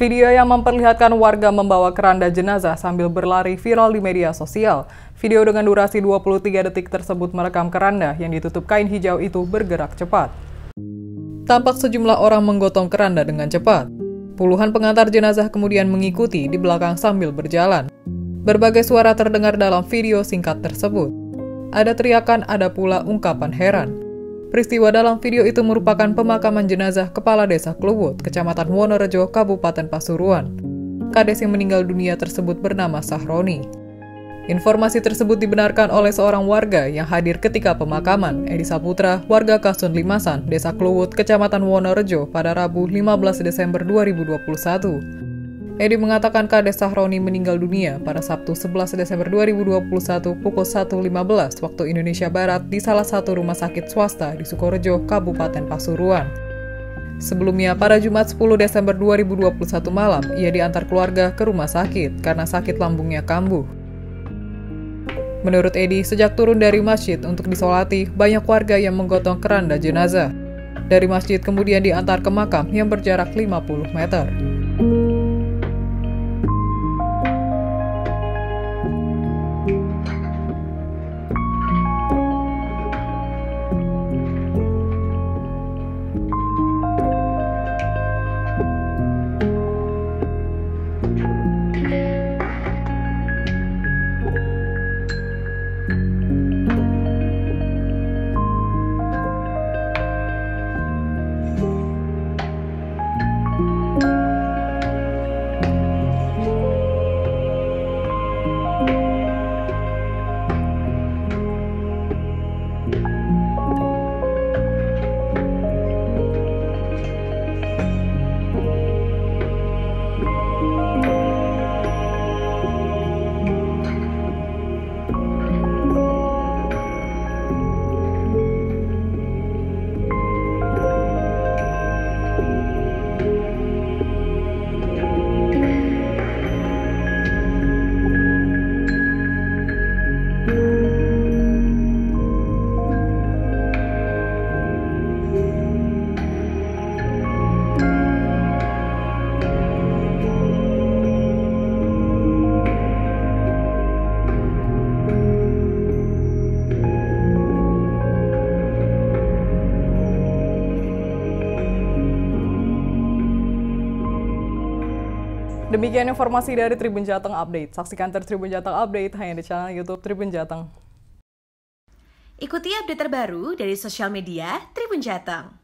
Video yang memperlihatkan warga membawa keranda jenazah sambil berlari viral di media sosial. Video dengan durasi 23 detik tersebut merekam keranda yang ditutup kain hijau itu bergerak cepat. Tampak sejumlah orang menggotong keranda dengan cepat. Puluhan pengantar jenazah kemudian mengikuti di belakang sambil berjalan. Berbagai suara terdengar dalam video singkat tersebut. Ada teriakan, ada pula ungkapan heran. Peristiwa dalam video itu merupakan pemakaman jenazah Kepala Desa Kluwut, Kecamatan Wonorejo, Kabupaten Pasuruan. Kades yang meninggal dunia tersebut bernama Sahroni. Informasi tersebut dibenarkan oleh seorang warga yang hadir ketika pemakaman, Elisa Putra, warga Kasun Limasan, Desa Kluwut, Kecamatan Wonorejo, pada Rabu 15 Desember 2021. Edi mengatakan Kades Sahroni meninggal dunia pada Sabtu 11 Desember 2021 pukul 1.15 waktu Indonesia Barat di salah satu rumah sakit swasta di Sukorejo, Kabupaten Pasuruan. Sebelumnya, pada Jumat 10 Desember 2021 malam, ia diantar keluarga ke rumah sakit karena sakit lambungnya kambuh. Menurut Edi, sejak turun dari masjid untuk disolati, banyak warga yang menggotong keranda jenazah. Dari masjid kemudian diantar ke makam yang berjarak 50 meter. Demikian informasi dari Tribun Jateng Update. Saksikan terus Tribun Jateng Update hanya di channel YouTube Tribun Jateng. Ikuti update terbaru dari sosial media Tribun Jateng.